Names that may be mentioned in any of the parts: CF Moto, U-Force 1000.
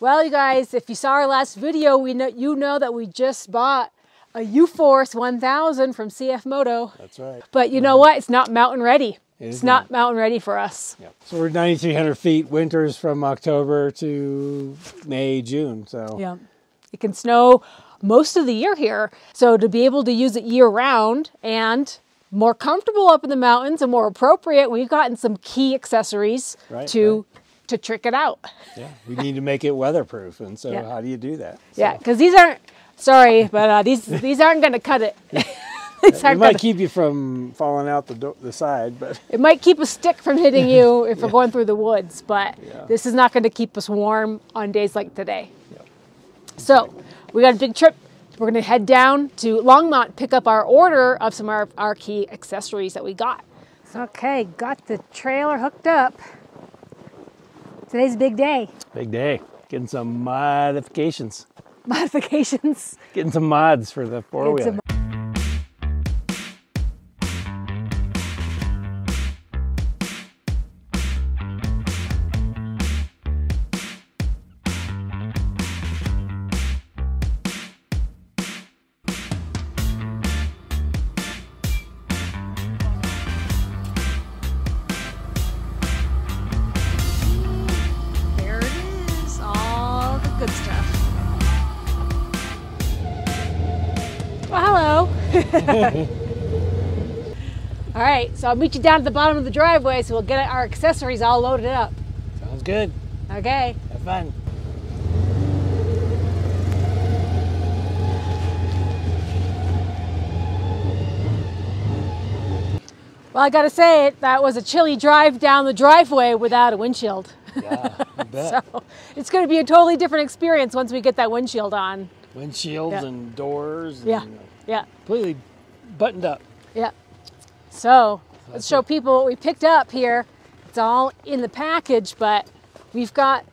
Well, you guys, if you saw our last video, you know that we just bought a U-Force 1000 from CF Moto. That's right. But you know what? It's not mountain ready. It's not mountain ready for us. Yep. So we're 9,300 feet. Winter's from October to May, June. So yeah, it can snow most of the year here. So to be able to use it year round and more comfortable up in the mountains and more appropriate, we've gotten some key accessories to trick it out. Yeah, we need to make it weatherproof. And so how do you do that? So. Yeah, because these aren't, sorry, but these aren't going to cut it. It might keep you from falling out the side, but it might keep a stick from hitting you if we're going through the woods, but this is not going to keep us warm on days like today. Yep. So we got a big trip. We're going to head down to Longmont, pick up our order of some of our key accessories that we got. Okay, got the trailer hooked up. Today's a big day. Big day. Getting some modifications. Modifications. Getting some mods for the four-wheeler. Well, hello. All right, so I'll meet you down at the bottom of the driveway so we'll get our accessories all loaded up. Sounds good. Okay. Have fun. Well, I gotta say it, that was a chilly drive down the driveway without a windshield. Yeah, I bet. So it's gonna be a totally different experience once we get that windshield on. Windshields and doors. And, completely buttoned up. Yeah. So let's show people what we picked up here. It's all in the package, but we've got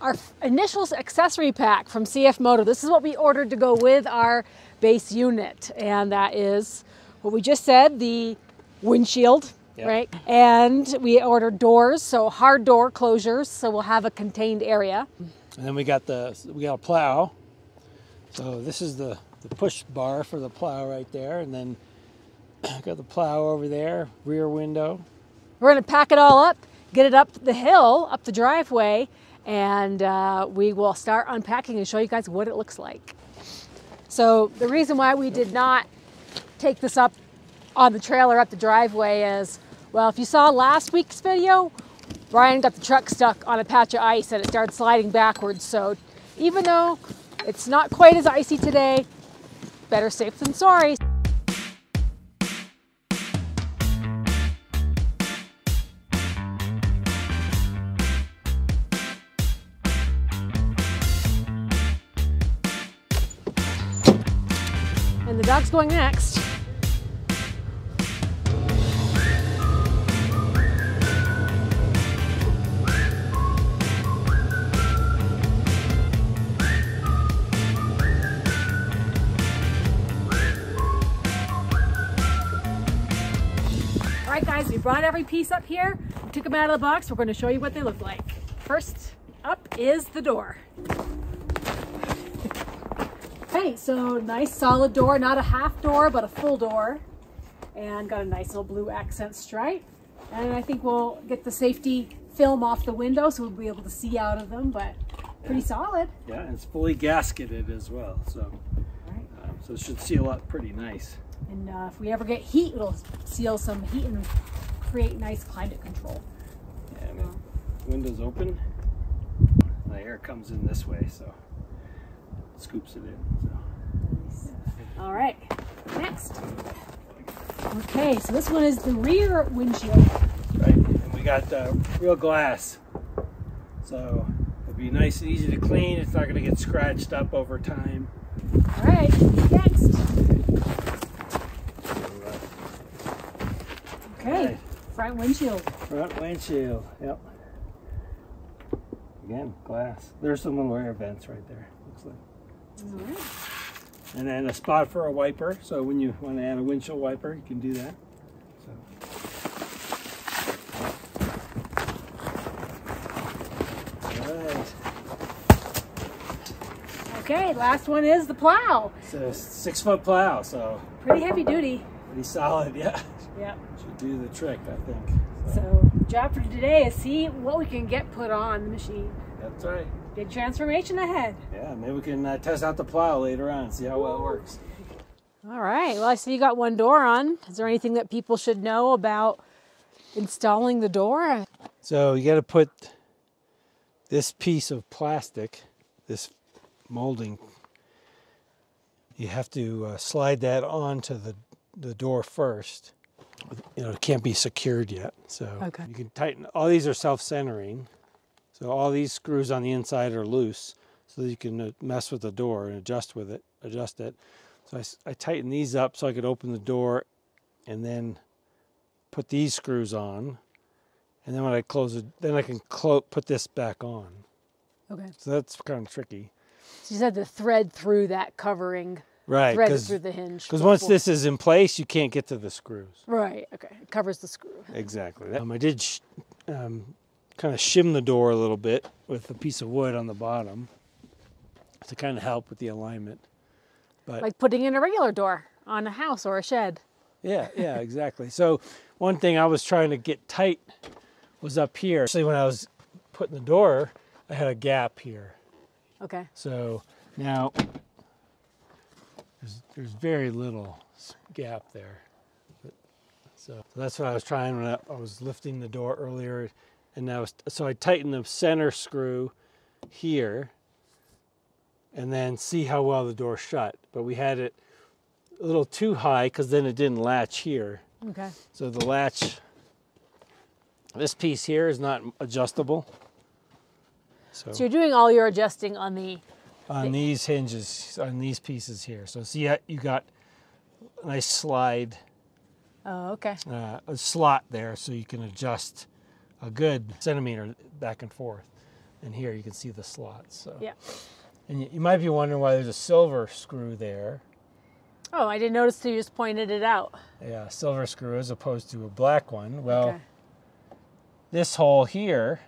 our initial accessory pack from CF Moto. This is what we ordered to go with our base unit. And that is what we just said, the windshield, right? And we ordered doors, so hard door closures, so we'll have a contained area. And then we got a plow. So this is the push bar for the plow right there, and then got the plow over there, rear window. We're gonna pack it all up, get it up the hill, up the driveway, and we will start unpacking and show you guys what it looks like. So the reason why we did not take this up on the trailer up the driveway is, well, if you saw last week's video, Brian got the truck stuck on a patch of ice and it started sliding backwards. So even though it's not quite as icy today, better safe than sorry. And the dog's going next. Brought every piece up here, took them out of the box. We're going to show you what they look like. First up is the door. Okay, so nice solid door, not a half door, but a full door. And got a nice little blue accent stripe. And I think we'll get the safety film off the window so we'll be able to see out of them, but pretty solid. Yeah, and it's fully gasketed as well, so, so it should seal up pretty nice. And if we ever get heat, it'll seal some heat and create nice climate control. Yeah, I mean, windows open, the air comes in this way, so it scoops it in. So. Nice. All right, next. Okay, so this one is the rear windshield. Right, and we got real glass, so it'll be nice and easy to clean. It's not going to get scratched up over time. All right, next. Okay, front windshield. Front windshield, yep. Again, glass. There's some little air vents right there, looks like. All right. And then a spot for a wiper. So when you want to add a windshield wiper, you can do that. So. All right. Okay, last one is the plow. It's a 6-foot plow, so. Pretty heavy duty. Pretty solid, yeah. Yep. Should do the trick, I think. So job for today is see what we can get put on the machine. That's right. Big transformation ahead. Yeah, maybe we can test out the plow later on and see how well it works. All right, well, I see you got one door on. Is there anything that people should know about installing the door? So you gotta put this piece of plastic, this molding, you have to slide that onto the door first. You know, it can't be secured yet. So okay. You can tighten, all these are self-centering. So all these screws on the inside are loose so that you can mess with the door and adjust with it, adjust it. So I tighten these up so I could open the door and then put these screws on. And then when I close it, then I can put this back on. Okay. So that's kind of tricky. So you just have to thread through that covering. Right. Thread it through the hinge. Because once this is in place, you can't get to the screws. Right. Okay. It covers the screw. Exactly. I did kind of shim the door a little bit with a piece of wood on the bottom to kind of help with the alignment. But like putting in a regular door on a house or a shed. Yeah, yeah, exactly. So one thing I was trying to get tight was up here. Actually, when I was putting the door, I had a gap here. Okay. So now there's very little gap there. But, so that's what I was trying when I was lifting the door earlier. And now, so I tighten the center screw here and then see how well the door shut. But we had it a little too high because then it didn't latch here. Okay. So the latch, this piece here is not adjustable. So you're doing all your adjusting on the... On these hinges, on these pieces here. So see, you got a nice slide. Oh, okay. A slot there so you can adjust a good centimeter back and forth. And here you can see the slots. So. Yeah. And you might be wondering why there's a silver screw there. Oh, I didn't notice till you just pointed it out. Yeah, silver screw as opposed to a black one. Well, okay. This hole here,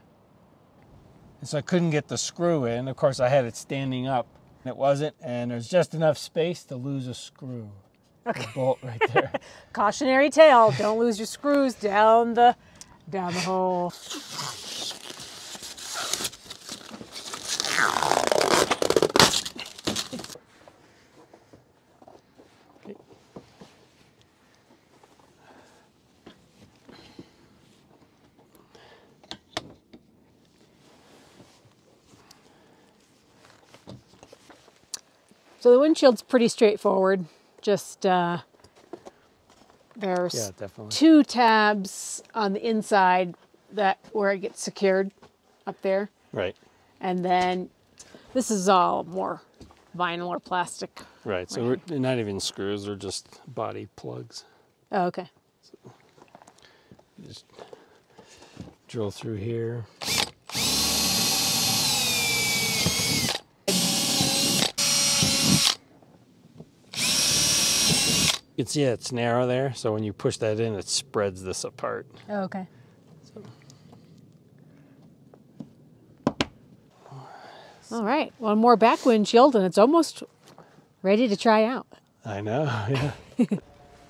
and so I couldn't get the screw in. Of course, I had it standing up, and it wasn't, and there's just enough space to lose a screw. Okay. A bolt right there. Cautionary tale, don't lose your screws down the hole. So the windshield's pretty straightforward. Just there's two tabs on the inside where it gets secured up there. Right. And then this is all more vinyl or plastic. Right. So they're not even screws; they're just body plugs. Oh, okay. So just drill through here. You can see it's narrow there, so when you push that in, it spreads this apart. Oh, okay. So. All right, one more back windshield, and it's almost ready to try out. I know, yeah.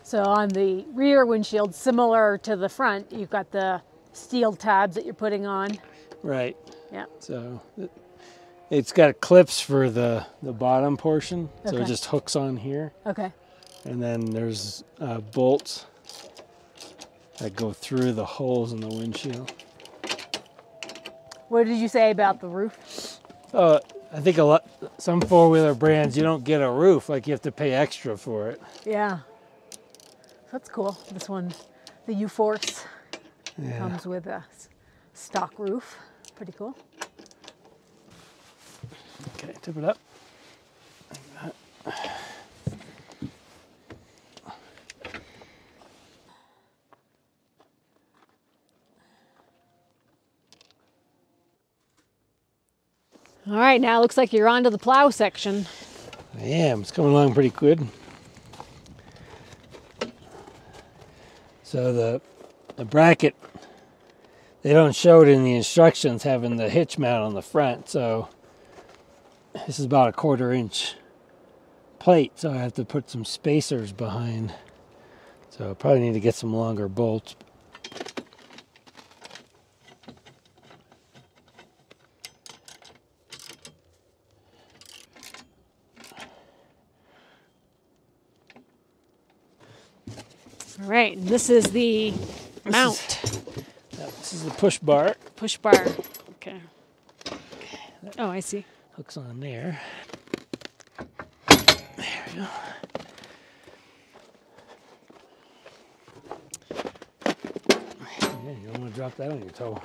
So on the rear windshield, similar to the front, you've got the steel tabs that you're putting on. Right. Yeah. So it's got clips for the bottom portion, so it just hooks on here. Okay. And then there's bolts that go through the holes in the windshield. What did you say about the roof? I think some four-wheeler brands, you don't get a roof, like you have to pay extra for it. Yeah, that's cool. This one, the U-Force, comes with a stock roof. Pretty cool. Okay, tip it up. Like that. All right, now it looks like you're on to the plow section. I am, it's coming along pretty good. So the bracket, they don't show it in the instructions having the hitch mount on the front, so This is about a 1/4 inch plate, so I have to put some spacers behind. So I probably need to get some longer bolts. All right, this is the mount. This is the push bar. Push bar. Okay. Oh, I see. Hooks on there. There we go. Yeah, you don't want to drop that on your toe.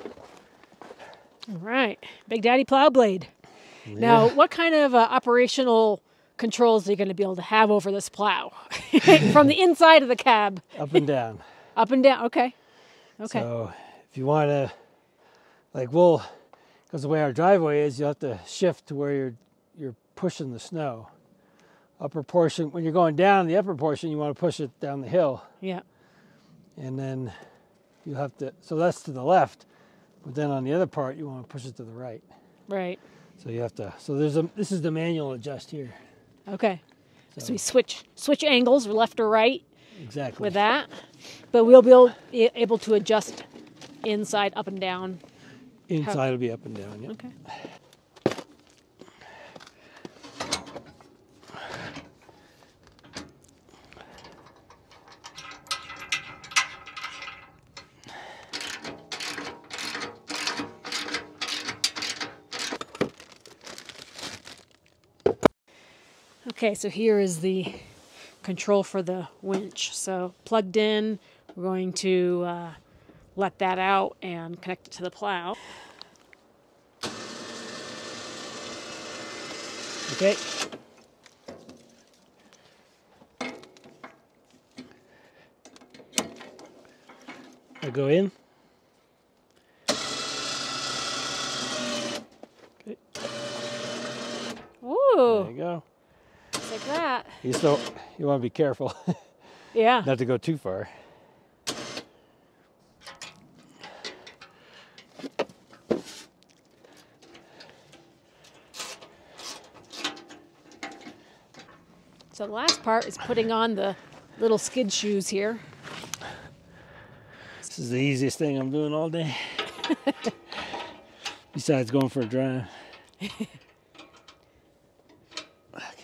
All right. Big Daddy Plow Blade. Yeah. Now, what kind of operational controls are you going to be able to have over this plow? From the inside of the cab. Up and down. Up and down. Okay. Okay. So, if you want to, like, we'll... Because the way our driveway is, you'll have to shift to where you're pushing the snow. Upper portion, when you're going down the upper portion, you want to push it down the hill. Yeah. And then you have to, so that's to the left, but then on the other part, you want to push it to the right. Right. So you have to, so there's a, this is the manual adjust here. Okay. So we switch angles, left or right. Exactly. With that. But we'll be able to adjust inside, up and down. Inside will be up and down, yeah. Okay. Okay, so here is the control for the winch. So plugged in, we're going to let that out and connect it to the plow. Okay. I go in. Okay. Ooh. There you go. Like that. You want to be careful. Yeah. Not to go too far. So the last part is putting on the little skid shoes here. This is the easiest thing I'm doing all day. Besides going for a drive. Okay.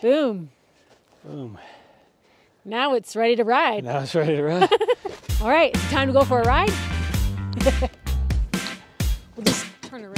Boom. Boom. Now it's ready to ride. Now it's ready to ride. All right, it's time to go for a ride. We'll just turn around.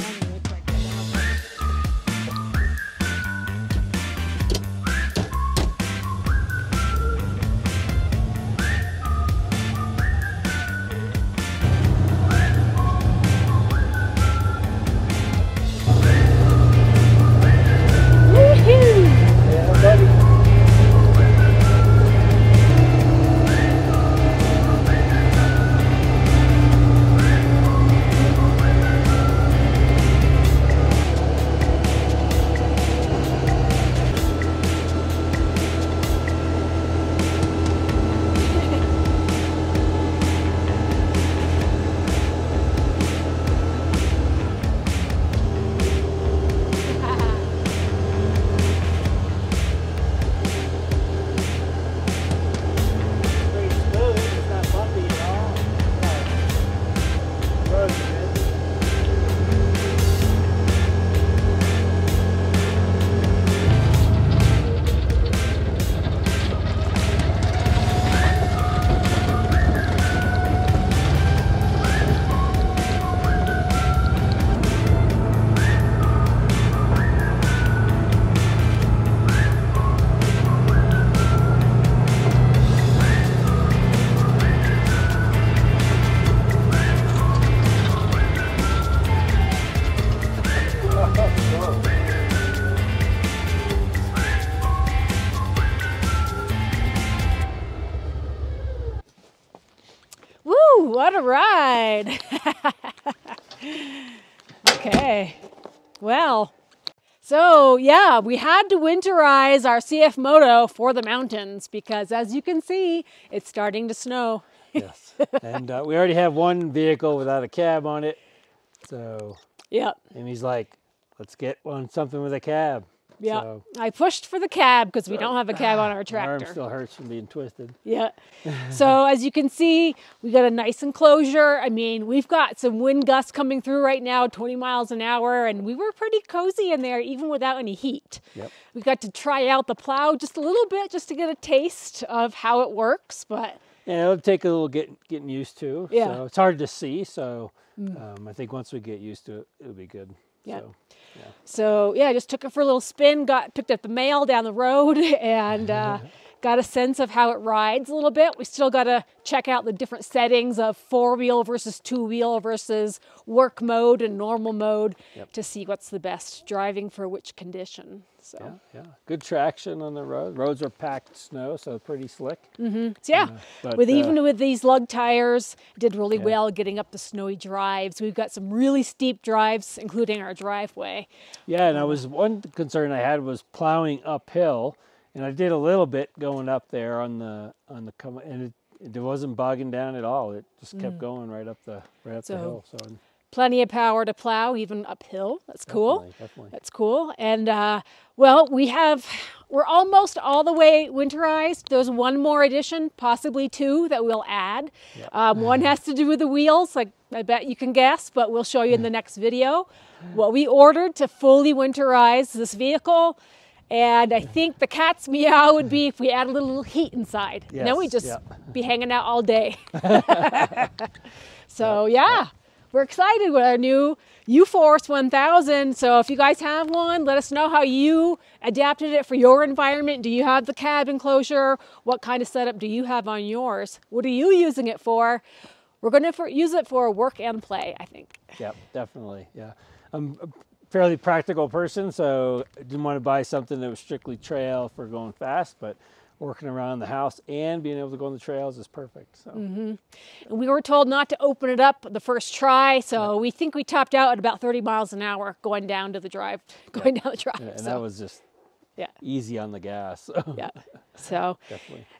What a ride. Okay. Well, so yeah, we had to winterize our CF Moto for the mountains because as you can see, it's starting to snow. Yes. And we already have one vehicle without a cab on it. So yeah. Amy's like, let's get on something with a cab. Yeah, so I pushed for the cab because we don't have a cab on our tractor. My arm still hurts from being twisted. Yeah. So as you can see, we got a nice enclosure. I mean, we've got some wind gusts coming through right now, 20 miles an hour, and we were pretty cozy in there even without any heat. Yep. We got to try out the plow just a little bit just to get a taste of how it works, but yeah, it'll take a little getting used to. Yeah. So it's hard to see, so I think once we get used to it, it'll be good. Yeah. So, yeah. So yeah, I just took it for a little spin, picked up the mail down the road, and got a sense of how it rides a little bit. We still got to check out the different settings of 4-wheel versus 2-wheel versus work mode and normal mode to see what's the best driving for which condition. So yeah, good traction on the road. Roads are packed snow, so pretty slick. Mm-hmm. So, yeah, even with these lug tires, did really well getting up the snowy drives. We've got some really steep drives, including our driveway. Yeah, and one concern I had was plowing uphill. And I did a little bit going up there on the come, and it wasn't bogging down at all. It just kept going right up the hill. So plenty of power to plow even uphill. That's cool. Definitely. That's cool. And well, we're almost all the way winterized. There's one more addition, possibly two, that we'll add. Yep. One has to do with the wheels, like I bet you can guess, but we'll show you in the next video what we ordered to fully winterize this vehicle. And I think the cat's meow would be if we add a little heat inside. Yes, and then we'd just be hanging out all day. So yeah, we're excited with our new U-Force 1000. So if you guys have one, let us know how you adapted it for your environment. Do you have the cab enclosure? What kind of setup do you have on yours? What are you using it for? We're going to use it for work and play, I think. Yep, definitely, yeah. Fairly practical person, so I didn't want to buy something that was strictly trail for going fast, but working around the house and being able to go on the trails is perfect. So and we were told not to open it up the first try, so we think we topped out at about 30 miles an hour going down to the drive, Yeah, and that was just easy on the gas. So. Yeah. So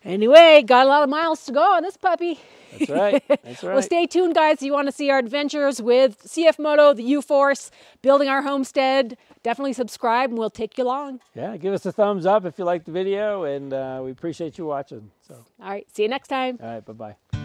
anyway, got a lot of miles to go on this puppy. That's right. That's right. Well, stay tuned, guys. If you want to see our adventures with CF Moto, the U-Force, building our homestead, definitely subscribe and we'll take you along. Yeah. Give us a thumbs up if you liked the video, and we appreciate you watching. So. All right. See you next time. All right. Bye-bye.